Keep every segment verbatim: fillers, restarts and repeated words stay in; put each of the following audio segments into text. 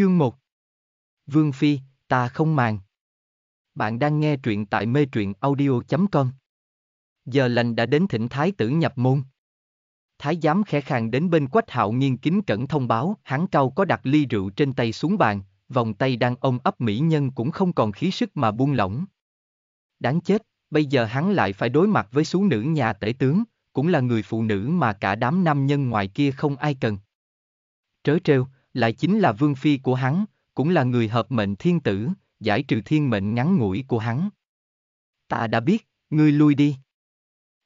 Chương một Vương Phi, ta không màng. Bạn đang nghe truyện tại Mê Truyện Audio chấm com. Giờ lành đã đến, thỉnh Thái tử nhập môn. Thái giám khẽ khàng đến bên Quách Hạo Nghiên, kính cẩn thông báo, hắn cau có đặt ly rượu trên tay xuống bàn, vòng tay đang ôm ấp mỹ nhân cũng không còn khí sức mà buông lỏng. Đáng chết, bây giờ hắn lại phải đối mặt với số nữ nhà tể tướng, cũng là người phụ nữ mà cả đám nam nhân ngoài kia không ai cần. Trớ trêu, lại chính là Vương Phi của hắn, cũng là người hợp mệnh thiên tử, giải trừ thiên mệnh ngắn ngủi của hắn. Ta đã biết, ngươi lui đi.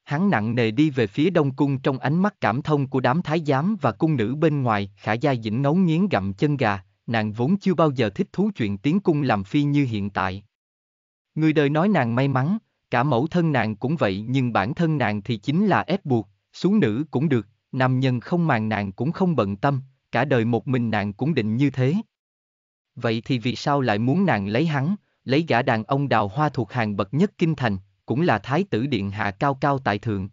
Hắn nặng nề đi về phía đông cung, trong ánh mắt cảm thông của đám thái giám và cung nữ bên ngoài. Khả Gia Dĩnh ngấu nghiến gặm chân gà, nàng vốn chưa bao giờ thích thú chuyện tiến cung làm phi như hiện tại. Người đời nói nàng may mắn, cả mẫu thân nàng cũng vậy, nhưng bản thân nàng thì chính là ép buộc, xuống nữ cũng được, nam nhân không màng nàng cũng không bận tâm, cả đời một mình nàng cũng định như thế. Vậy thì vì sao lại muốn nàng lấy hắn, lấy gã đàn ông đào hoa thuộc hàng bậc nhất kinh thành, cũng là thái tử điện hạ cao cao tại thượng?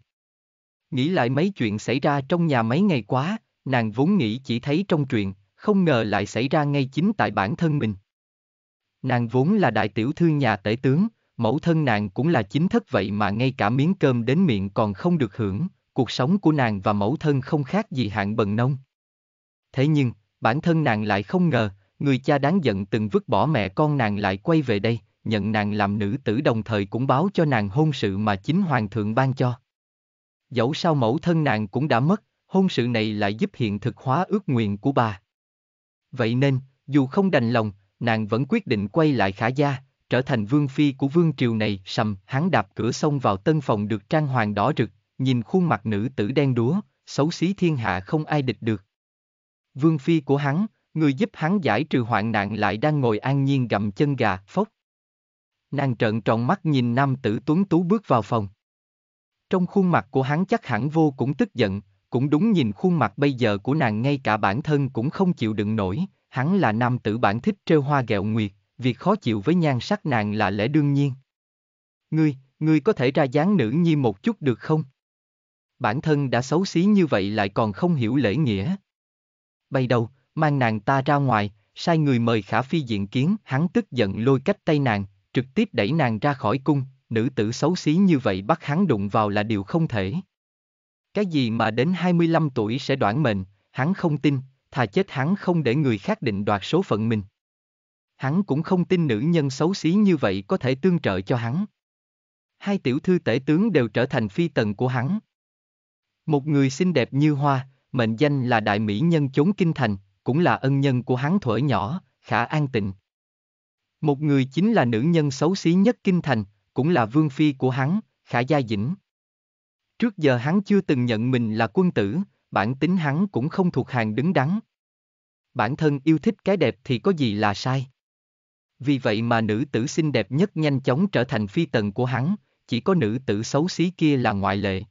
Nghĩ lại mấy chuyện xảy ra trong nhà mấy ngày quá, nàng vốn nghĩ chỉ thấy trong truyện, không ngờ lại xảy ra ngay chính tại bản thân mình. Nàng vốn là đại tiểu thư nhà tể tướng, mẫu thân nàng cũng là chính thất, vậy mà ngay cả miếng cơm đến miệng còn không được hưởng, cuộc sống của nàng và mẫu thân không khác gì hạng bần nông. Thế nhưng, bản thân nàng lại không ngờ, người cha đáng giận từng vứt bỏ mẹ con nàng lại quay về đây, nhận nàng làm nữ tử, đồng thời cũng báo cho nàng hôn sự mà chính hoàng thượng ban cho. Dẫu sao mẫu thân nàng cũng đã mất, hôn sự này lại giúp hiện thực hóa ước nguyện của bà. Vậy nên, dù không đành lòng, nàng vẫn quyết định quay lại Khả Gia, trở thành vương phi của vương triều này. Sầm, hắn đạp cửa xông vào tân phòng được trang hoàng đỏ rực, nhìn khuôn mặt nữ tử đen đúa, xấu xí thiên hạ không ai địch được. Vương phi của hắn, người giúp hắn giải trừ hoạn nạn, lại đang ngồi an nhiên gặm chân gà. Phốc. Nàng trợn tròn mắt nhìn nam tử tuấn tú bước vào phòng. Trong khuôn mặt của hắn chắc hẳn vô cùng tức giận, cũng đúng, nhìn khuôn mặt bây giờ của nàng ngay cả bản thân cũng không chịu đựng nổi. Hắn là nam tử bản thích trêu hoa ghẹo nguyệt, việc khó chịu với nhan sắc nàng là lẽ đương nhiên. Ngươi, ngươi có thể ra dáng nữ nhi một chút được không? Bản thân đã xấu xí như vậy lại còn không hiểu lễ nghĩa. Bay đầu, mang nàng ta ra ngoài, sai người mời Khả Phi diện kiến. Hắn tức giận lôi cách tay nàng, trực tiếp đẩy nàng ra khỏi cung. Nữ tử xấu xí như vậy bắt hắn đụng vào là điều không thể. Cái gì mà đến hai mươi lăm tuổi sẽ đoản mệnh, hắn không tin, thà chết hắn không để người khác định đoạt số phận mình. Hắn cũng không tin nữ nhân xấu xí như vậy có thể tương trợ cho hắn. Hai tiểu thư tể tướng đều trở thành phi tần của hắn. Một người xinh đẹp như hoa, mệnh danh là đại mỹ nhân chốn kinh thành, cũng là ân nhân của hắn thuở nhỏ, Khả An Tịnh. Một người chính là nữ nhân xấu xí nhất kinh thành, cũng là vương phi của hắn, Khả Gia Dĩnh. Trước giờ hắn chưa từng nhận mình là quân tử, bản tính hắn cũng không thuộc hàng đứng đắn. Bản thân yêu thích cái đẹp thì có gì là sai. Vì vậy mà nữ tử xinh đẹp nhất nhanh chóng trở thành phi tần của hắn, chỉ có nữ tử xấu xí kia là ngoại lệ.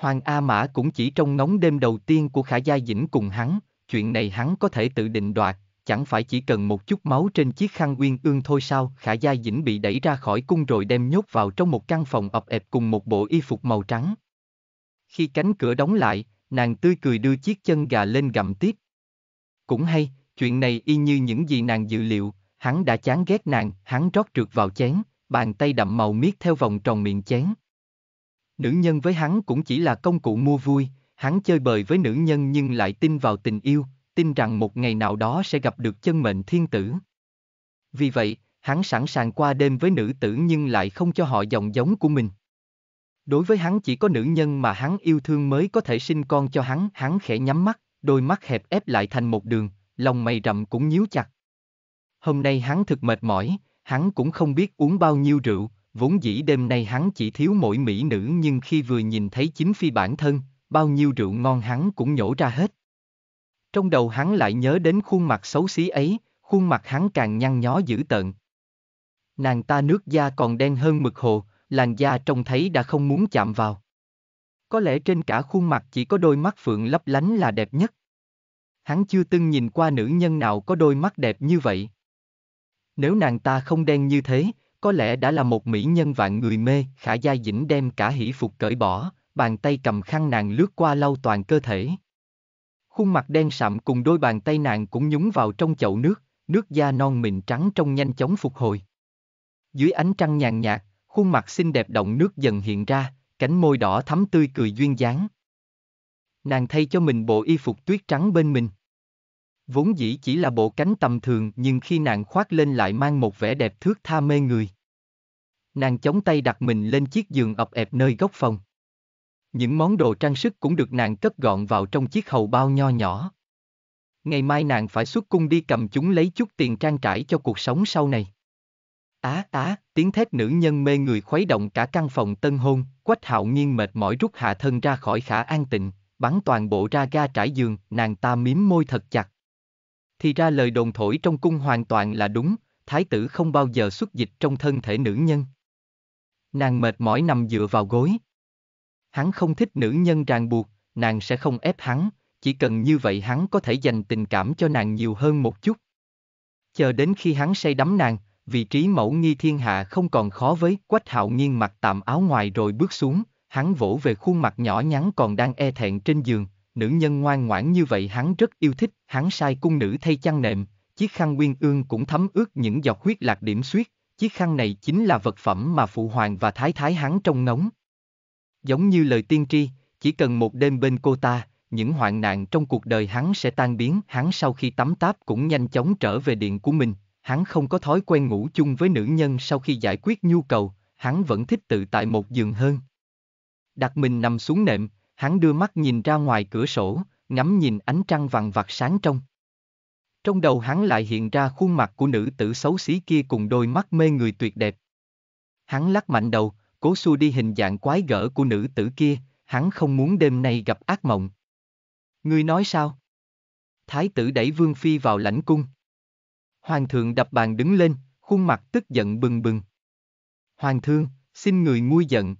Hoàng A Mã cũng chỉ trong ngóng đêm đầu tiên của Khả Gia Dĩnh cùng hắn, chuyện này hắn có thể tự định đoạt, chẳng phải chỉ cần một chút máu trên chiếc khăn uyên ương thôi sao? Khả Gia Dĩnh bị đẩy ra khỏi cung rồi đem nhốt vào trong một căn phòng ọp ẹp cùng một bộ y phục màu trắng. Khi cánh cửa đóng lại, nàng tươi cười đưa chiếc chân gà lên gặm tiếp. Cũng hay, chuyện này y như những gì nàng dự liệu, hắn đã chán ghét nàng, hắn rót trượt vào chén, bàn tay đậm màu miết theo vòng tròn miệng chén. Nữ nhân với hắn cũng chỉ là công cụ mua vui, hắn chơi bời với nữ nhân nhưng lại tin vào tình yêu, tin rằng một ngày nào đó sẽ gặp được chân mệnh thiên tử. Vì vậy, hắn sẵn sàng qua đêm với nữ tử nhưng lại không cho họ dòng giống của mình. Đối với hắn, chỉ có nữ nhân mà hắn yêu thương mới có thể sinh con cho hắn. Hắn khẽ nhắm mắt, đôi mắt hẹp ép lại thành một đường, lòng mày rậm cũng nhíu chặt. Hôm nay hắn thực mệt mỏi, hắn cũng không biết uống bao nhiêu rượu. Vốn dĩ đêm nay hắn chỉ thiếu mỗi mỹ nữ, nhưng khi vừa nhìn thấy chính phi bản thân, bao nhiêu rượu ngon hắn cũng nhổ ra hết. Trong đầu hắn lại nhớ đến khuôn mặt xấu xí ấy, khuôn mặt hắn càng nhăn nhó dữ tợn. Nàng ta nước da còn đen hơn mực hồ, làn da trông thấy đã không muốn chạm vào. Có lẽ trên cả khuôn mặt chỉ có đôi mắt phượng lấp lánh là đẹp nhất. Hắn chưa từng nhìn qua nữ nhân nào có đôi mắt đẹp như vậy. Nếu nàng ta không đen như thế, có lẽ đã là một mỹ nhân vạn người mê. Khả Gia Dĩnh đem cả hỷ phục cởi bỏ, bàn tay cầm khăn nàng lướt qua lau toàn cơ thể. Khuôn mặt đen sạm cùng đôi bàn tay nàng cũng nhúng vào trong chậu nước, nước da non mịn trắng trong nhanh chóng phục hồi. Dưới ánh trăng nhàn nhạt, khuôn mặt xinh đẹp động nước dần hiện ra, cánh môi đỏ thắm tươi cười duyên dáng. Nàng thay cho mình bộ y phục tuyết trắng bên mình. Vốn dĩ chỉ là bộ cánh tầm thường nhưng khi nàng khoác lên lại mang một vẻ đẹp thước tha mê người. Nàng chống tay đặt mình lên chiếc giường ập ẹp nơi góc phòng. Những món đồ trang sức cũng được nàng cất gọn vào trong chiếc hầu bao nho nhỏ. Ngày mai nàng phải xuất cung đi cầm chúng lấy chút tiền trang trải cho cuộc sống sau này. Á á, tiếng thét nữ nhân mê người khuấy động cả căn phòng tân hôn, Quách Hạo Nhiên mệt mỏi rút hạ thân ra khỏi Khả An Tịnh, bắn toàn bộ ra ga trải giường, nàng ta mím môi thật chặt. Thì ra lời đồn thổi trong cung hoàn toàn là đúng, thái tử không bao giờ xuất dịch trong thân thể nữ nhân. Nàng mệt mỏi nằm dựa vào gối. Hắn không thích nữ nhân ràng buộc, nàng sẽ không ép hắn, chỉ cần như vậy hắn có thể dành tình cảm cho nàng nhiều hơn một chút. Chờ đến khi hắn say đắm nàng, vị trí mẫu nghi thiên hạ không còn khó với. Quách Hạo Nhiên mặc tạm áo ngoài rồi bước xuống, hắn vỗ về khuôn mặt nhỏ nhắn còn đang e thẹn trên giường, nữ nhân ngoan ngoãn như vậy hắn rất yêu thích, hắn sai cung nữ thay chăn nệm, chiếc khăn uyên ương cũng thấm ướt những giọt huyết lạc điểm suyết, chiếc khăn này chính là vật phẩm mà phụ hoàng và thái thái hắn trông ngóng. Giống như lời tiên tri, chỉ cần một đêm bên cô ta, những hoạn nạn trong cuộc đời hắn sẽ tan biến. Hắn sau khi tắm táp cũng nhanh chóng trở về điện của mình, hắn không có thói quen ngủ chung với nữ nhân sau khi giải quyết nhu cầu, hắn vẫn thích tự tại một giường hơn. Đặt mình nằm xuống nệm, hắn đưa mắt nhìn ra ngoài cửa sổ, ngắm nhìn ánh trăng vằn vặt sáng trong. Trong đầu hắn lại hiện ra khuôn mặt của nữ tử xấu xí kia cùng đôi mắt mê người tuyệt đẹp. Hắn lắc mạnh đầu, cố xua đi hình dạng quái gở của nữ tử kia, hắn không muốn đêm nay gặp ác mộng. Ngươi nói sao? Thái tử đẩy Vương Phi vào lãnh cung. Hoàng thượng đập bàn đứng lên, khuôn mặt tức giận bừng bừng. Hoàng thương, xin người nguôi giận.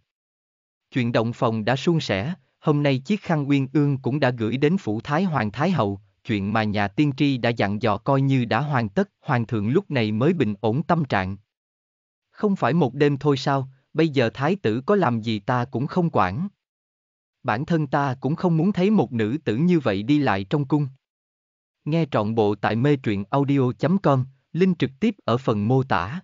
Chuyện động phòng đã suôn sẻ, hôm nay chiếc khăn uyên ương cũng đã gửi đến phủ Thái Hoàng Thái Hậu, chuyện mà nhà tiên tri đã dặn dò coi như đã hoàn tất. Hoàng thượng lúc này mới bình ổn tâm trạng. Không phải một đêm thôi sao, bây giờ thái tử có làm gì ta cũng không quản. Bản thân ta cũng không muốn thấy một nữ tử như vậy đi lại trong cung. Nghe trọn bộ tại mê truyện audio chấm com, link trực tiếp ở phần mô tả.